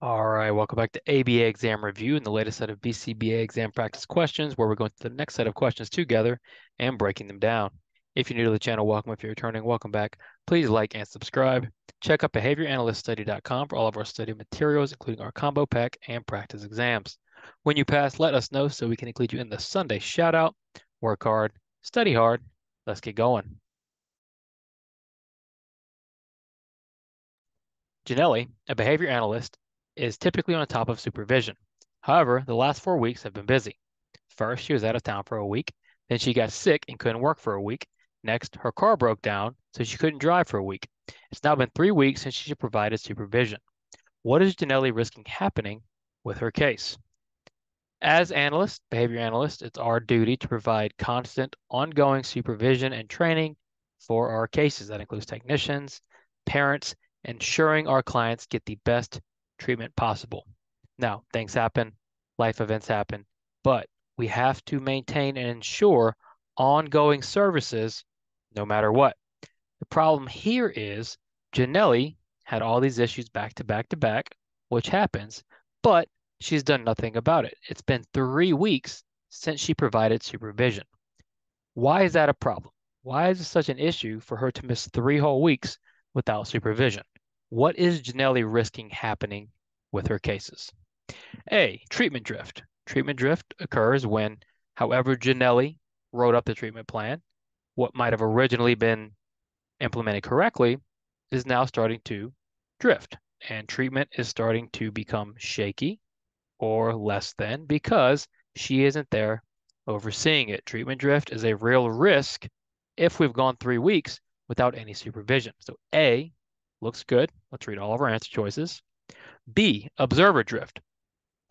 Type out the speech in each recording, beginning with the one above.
All right, welcome back to ABA Exam Review and the latest set of BCBA exam practice questions, where we're going to the next set of questions together and breaking them down. If you're new to the channel, welcome. If you're returning, welcome back. Please like and subscribe. Check out behavioranalyststudy.com for all of our study materials, including our combo pack and practice exams. When you pass, let us know so we can include you in the Sunday shout out. Work hard, study hard. Let's get going. Janelli, a behavior analyst, is typically on top of supervision. However, the last 4 weeks have been busy. First, she was out of town for a week. Then she got sick and couldn't work for a week. Next, her car broke down, so she couldn't drive for a week. It's now been 3 weeks since she provided supervision. What is Janelli risking happening with her case? As analysts, behavior analysts, it's our duty to provide constant, ongoing supervision and training for our cases. That includes technicians, parents, ensuring our clients get the best treatment possible. Now, things happen, life events happen, but we have to maintain and ensure ongoing services no matter what. The problem here is Janelli had all these issues back to back to back, which happens, but she's done nothing about it. It's been 3 weeks since she provided supervision. Why is that a problem? Why is it such an issue for her to miss 3 whole weeks without supervision? What is Janelli risking happening with her cases? A, treatment drift. Treatment drift occurs when, however Janelli wrote up the treatment plan, what might have originally been implemented correctly is now starting to drift, and treatment is starting to become shaky or less than because she isn't there overseeing it. Treatment drift is a real risk if we've gone 3 weeks without any supervision. So A, looks good. Let's read all of our answer choices. B, observer drift.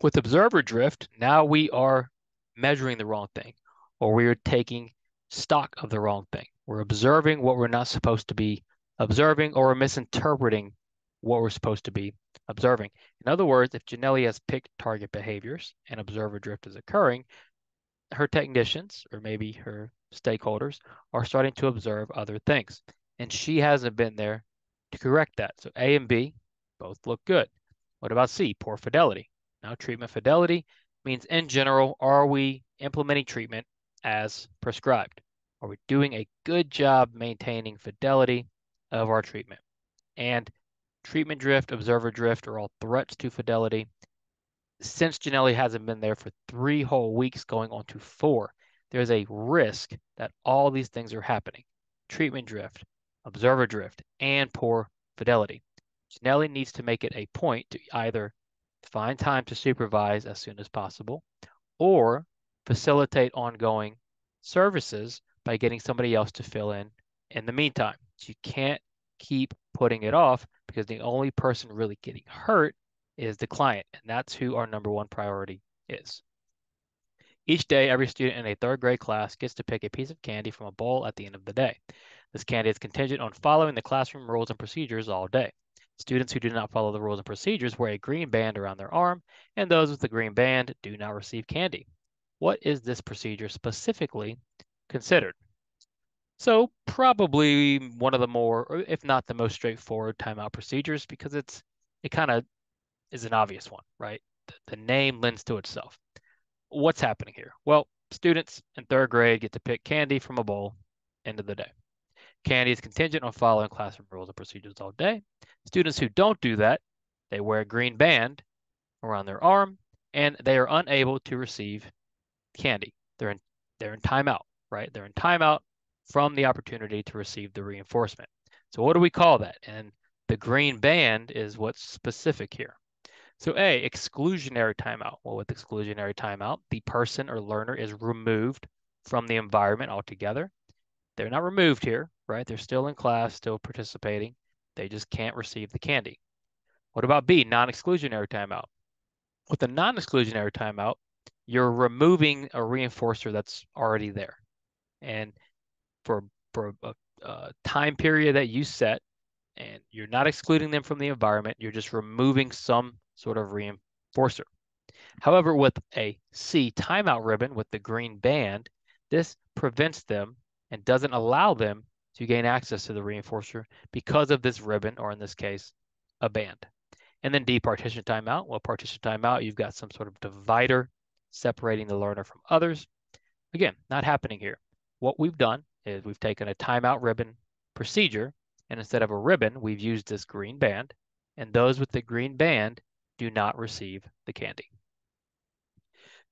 With observer drift, now we are measuring the wrong thing, or we are taking stock of the wrong thing. We're observing what we're not supposed to be observing, or we're misinterpreting what we're supposed to be observing. In other words, if Janelli has picked target behaviors and observer drift is occurring, her technicians or maybe her stakeholders are starting to observe other things, and she hasn't been there to correct that. So A and B both look good. What about C, poor fidelity? Now treatment fidelity means in general, are we implementing treatment as prescribed? Are we doing a good job maintaining fidelity of our treatment? And treatment drift, observer drift are all threats to fidelity. Since Janelli hasn't been there for 3 whole weeks going on to 4, there's a risk that all these things are happening. Treatment drift, observer drift, and poor fidelity. Janelli needs to make it a point to either find time to supervise as soon as possible or facilitate ongoing services by getting somebody else to fill in the meantime. She can't keep putting it off because the only person really getting hurt is the client, and that's who our #1 priority is. Each day, every student in a 3rd grade class gets to pick a piece of candy from a bowl at the end of the day. This candy is contingent on following the classroom rules and procedures all day. Students who do not follow the rules and procedures wear a green band around their arm, and those with the green band do not receive candy. What is this procedure specifically considered? So probably one of the more, or if not the most straightforward timeout procedures, because it kind of is an obvious one, right? The name lends to itself. What's happening here? Well, students in 3rd grade get to pick candy from a bowl, end of the day. Candy is contingent on following classroom rules and procedures all day. Students who don't do that, they wear a green band around their arm, and they are unable to receive candy. They're in timeout, right? They're in timeout from the opportunity to receive the reinforcement. So what do we call that? And the green band is what's specific here. So A, exclusionary timeout. Well, with exclusionary timeout, the person or learner is removed from the environment altogether. They're not removed here, right? They're still in class, still participating. They just can't receive the candy. What about B, non-exclusionary timeout? With a non-exclusionary timeout, you're removing a reinforcer that's already there. And for a time period that you set, and you're not excluding them from the environment, you're just removing some sort of reinforcer. However, with a C timeout ribbon with the green band, this prevents them and doesn't allow them to gain access to the reinforcer because of this ribbon, or in this case, a band. And then D, partition timeout. Well, partition timeout, you've got some sort of divider separating the learner from others. Again, not happening here. What we've done is we've taken a timeout ribbon procedure, and instead of a ribbon, we've used this green band, and those with the green band do not receive the candy.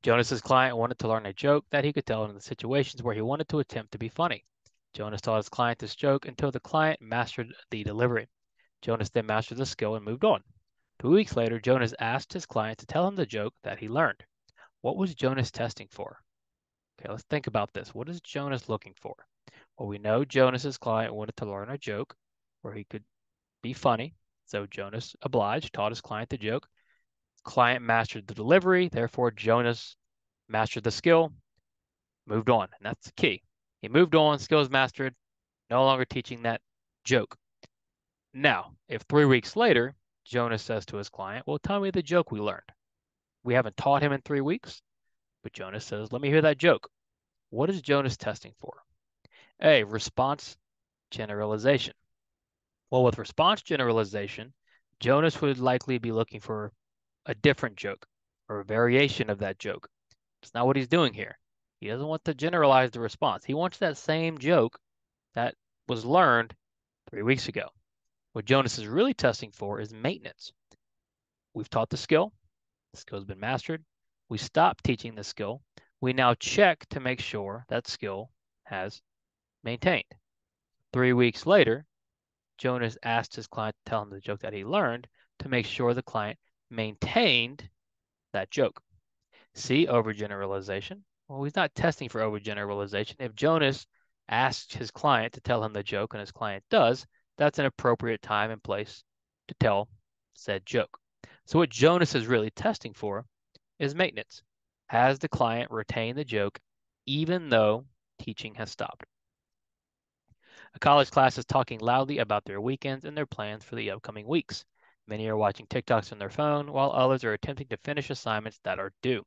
Jonas's client wanted to learn a joke that he could tell in the situations where he wanted to attempt to be funny. Jonas taught his client this joke until the client mastered the delivery. Jonas then mastered the skill and moved on. 2 weeks later, Jonas asked his client to tell him the joke that he learned. What was Jonas testing for? Okay, let's think about this. What is Jonas looking for? Well, we know Jonas's client wanted to learn a joke where he could be funny. So Jonas obliged, taught his client the joke. Client mastered the delivery. Therefore, Jonas mastered the skill, moved on. And that's the key. He moved on, skills mastered, no longer teaching that joke. Now, if 3 weeks later, Jonas says to his client, well, tell me the joke we learned. We haven't taught him in 3 weeks. But Jonas says, let me hear that joke. What is Jonas testing for? A, response generalization. Well, with response generalization, Jonas would likely be looking for a different joke or a variation of that joke. It's not what he's doing here. He doesn't want to generalize the response. He wants that same joke that was learned 3 weeks ago. What Jonas is really testing for is maintenance. We've taught the skill. The skill's been mastered. We stopped teaching the skill. We now check to make sure that skill has maintained. 3 weeks later, Jonas asked his client to tell him the joke that he learned to make sure the client maintained that joke. See, overgeneralization. Well, he's not testing for overgeneralization. If Jonas asks his client to tell him the joke and his client does, that's an appropriate time and place to tell said joke. So what Jonas is really testing for is maintenance. Has the client retained the joke even though teaching has stopped? A college class is talking loudly about their weekends and their plans for the upcoming weeks. Many are watching TikToks on their phone, while others are attempting to finish assignments that are due.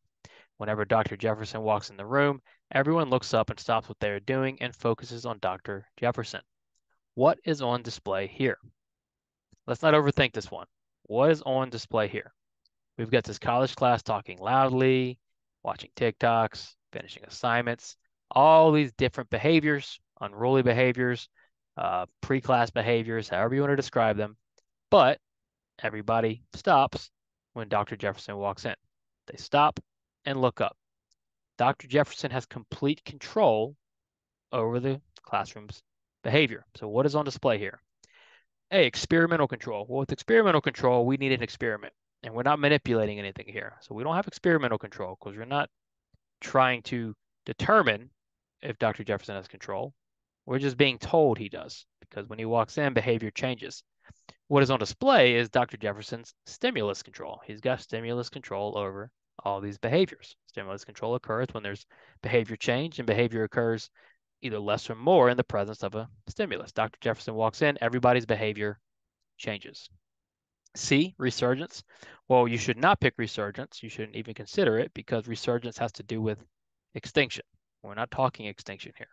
Whenever Dr. Jefferson walks in the room, everyone looks up and stops what they are doing and focuses on Dr. Jefferson. What is on display here? Let's not overthink this one. What is on display here? We've got this college class talking loudly, watching TikToks, finishing assignments, all these different behaviors, unruly behaviors, pre-class behaviors, however you want to describe them. But everybody stops when Dr. Jefferson walks in. They stop and look up. Dr. Jefferson has complete control over the classroom's behavior. So what is on display here? A, experimental control. Well, with experimental control, we need an experiment. And we're not manipulating anything here. So we don't have experimental control because we're not trying to determine if Dr. Jefferson has control. We're just being told he does, because when he walks in, behavior changes. What is on display is Dr. Jefferson's stimulus control. He's got stimulus control over all these behaviors. Stimulus control occurs when there's behavior change, and behavior occurs either less or more in the presence of a stimulus. Dr. Jefferson walks in, everybody's behavior changes. C, resurgence. Well, you should not pick resurgence. You shouldn't even consider it because resurgence has to do with extinction. We're not talking extinction here.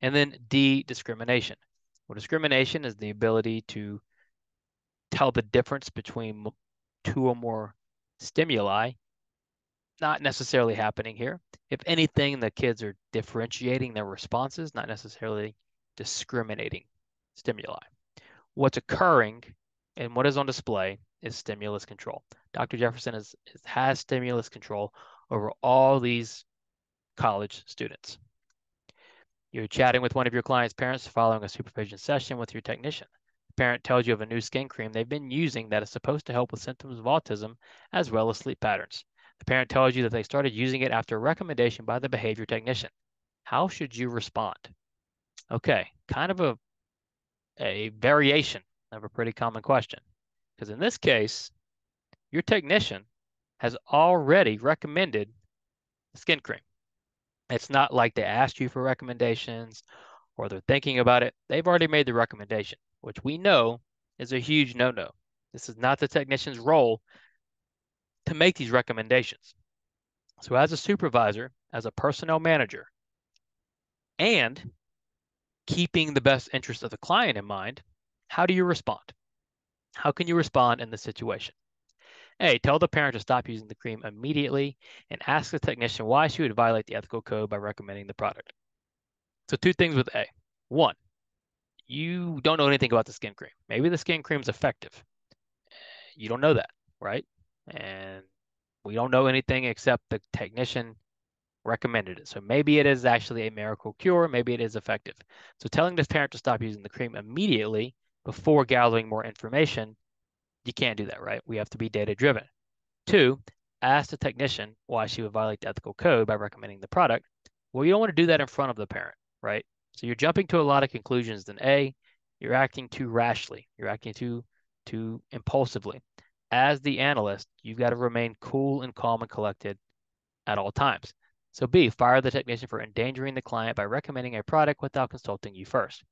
And then D, discrimination. Well, discrimination is the ability to tell the difference between two or more stimuli. Not necessarily happening here. If anything, the kids are differentiating their responses, not necessarily discriminating stimuli. What's occurring and what is on display is stimulus control. Dr. Jefferson has stimulus control over all these college students. You're chatting with one of your client's parents following a supervision session with your technician. The parent tells you of a new skin cream they've been using that is supposed to help with symptoms of autism as well as sleep patterns. The parent tells you that they started using it after a recommendation by the behavior technician. How should you respond? Okay, kind of a variation of a pretty common question, because in this case, your technician has already recommended skin cream. It's not like they asked you for recommendations or they're thinking about it. They've already made the recommendation, which we know is a huge no-no. This is not the technician's role to make these recommendations. So as a supervisor, as a personnel manager, and keeping the best interest of the client in mind, how do you respond? How can you respond in this situation? A, tell the parent to stop using the cream immediately and ask the technician why she would violate the ethical code by recommending the product. So two things with A. One, you don't know anything about the skin cream. Maybe the skin cream is effective. You don't know that, right? And we don't know anything except the technician recommended it. So maybe it is actually a miracle cure. Maybe it is effective. So telling this parent to stop using the cream immediately before gathering more information, you can't do that, right? We have to be data-driven. Two, ask the technician why she would violate the ethical code by recommending the product. Well, you don't want to do that in front of the parent, right? So you're jumping to a lot of conclusions. Then A, you're acting too rashly. You're acting too impulsively. As the analyst, you've got to remain cool and calm and collected at all times. So B, fire the technician for endangering the client by recommending a product without consulting you first.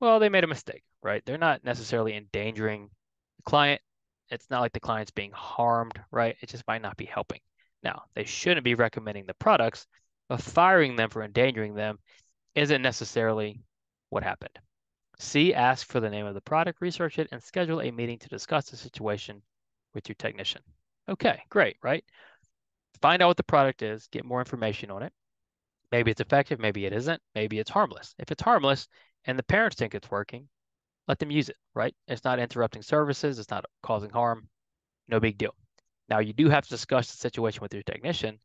Well, they made a mistake, right? They're not necessarily endangering the client. It's not like the client's being harmed, right? It just might not be helping. Now, they shouldn't be recommending the products, but firing them for endangering them isn't necessarily what happened. C, ask for the name of the product, research it, and schedule a meeting to discuss the situation with your technician. Okay, great, right? Find out what the product is, get more information on it. Maybe it's effective, maybe it isn't, maybe it's harmless. If it's harmless and the parents think it's working, let them use it, right? It's not interrupting services, it's not causing harm, no big deal. Now, you do have to discuss the situation with your technician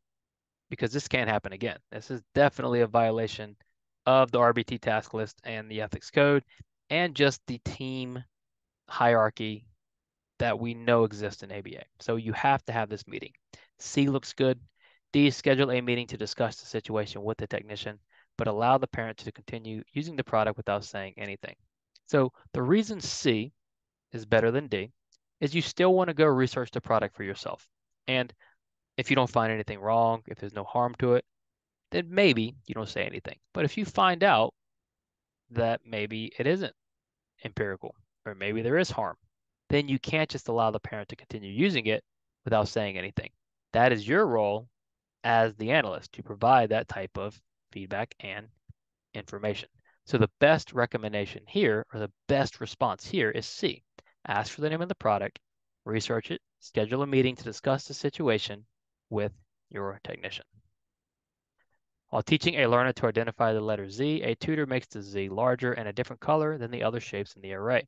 because this can't happen again. This is definitely a violation of the RBT task list and the ethics code and just the team hierarchy that we know exists in ABA. So you have to have this meeting. C looks good. D, schedule a meeting to discuss the situation with the technician, but allow the parent to continue using the product without saying anything. So the reason C is better than D is you still want to go research the product for yourself. And if you don't find anything wrong, if there's no harm to it, then maybe you don't say anything. But if you find out that maybe it isn't empirical or maybe there is harm, then you can't just allow the parent to continue using it without saying anything. That is your role as the analyst, to provide that type of feedback and information. So the best recommendation here, or the best response here, is C. Ask for the name of the product, research it, schedule a meeting to discuss the situation with your technician. While teaching a learner to identify the letter Z, a tutor makes the Z larger and a different color than the other shapes in the array.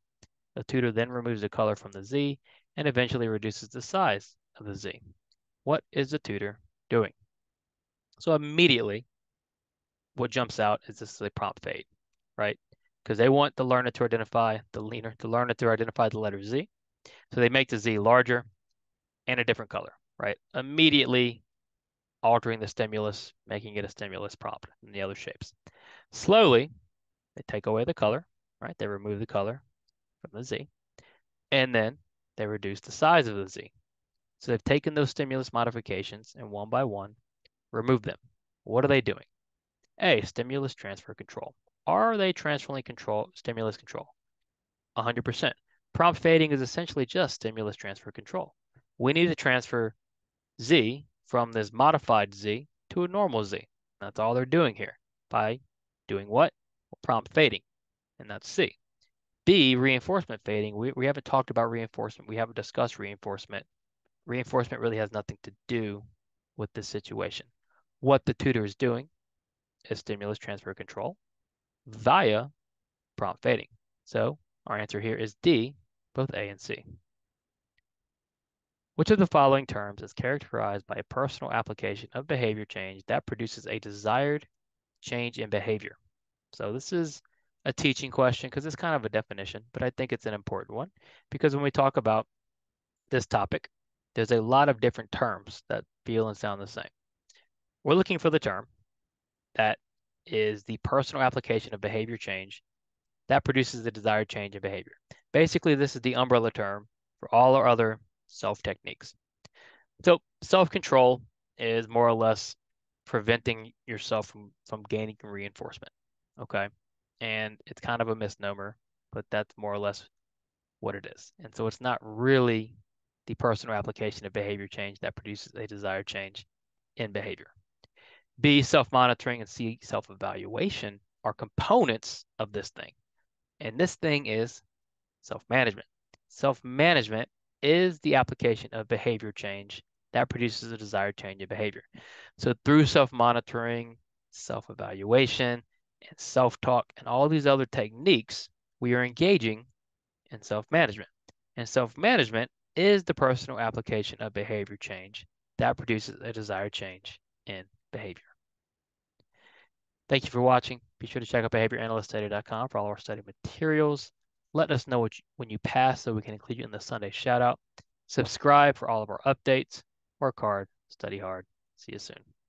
The tutor then removes the color from the Z and eventually reduces the size of the Z. What is the tutor doing? So immediately, what jumps out is this is a prompt fade, right? Because they want the learner to identify the letter Z. So they make the Z larger and a different color, right? Immediately altering the stimulus, making it a stimulus prompt in the other shapes. Slowly, they take away the color, right? They remove the color from the Z, and then they reduce the size of the Z. So they've taken those stimulus modifications and one by one remove them. What are they doing? A, stimulus transfer control. Are they transferring stimulus control? 100%. Prompt fading is essentially just stimulus transfer control. We need to transfer Z from this modified Z to a normal Z. That's all they're doing here. By doing what? Well, prompt fading, and that's C. B, reinforcement fading. We haven't talked about reinforcement. We haven't discussed reinforcement. Reinforcement really has nothing to do with this situation. What the tutor is doing is stimulus transfer control via prompt fading. So our answer here is D, both A and C. Which of the following terms is characterized by a personal application of behavior change that produces a desired change in behavior? So this is a teaching question because it's kind of a definition, but I think it's an important one because when we talk about this topic, there's a lot of different terms that feel and sound the same. We're looking for the term that is the personal application of behavior change that produces the desired change in behavior. Basically, this is the umbrella term for all our other self techniques. So self-control is more or less preventing yourself from gaining reinforcement, okay? And it's kind of a misnomer, but that's more or less what it is. And so it's not really the personal application of behavior change that produces a desired change in behavior. B, self-monitoring, and C, self-evaluation are components of this thing. And this thing is self-management. Self-management is the application of behavior change that produces a desired change in behavior. So through self-monitoring, self-evaluation, and self-talk, and all these other techniques, we are engaging in self-management. And self-management is the personal application of behavior change that produces a desired change in behavior. Thank you for watching. Be sure to check out behavioranalyststudy.com for all our study materials. Let us know when you pass so we can include you in the Sunday shout out. Subscribe for all of our updates. Work hard, study hard. See you soon.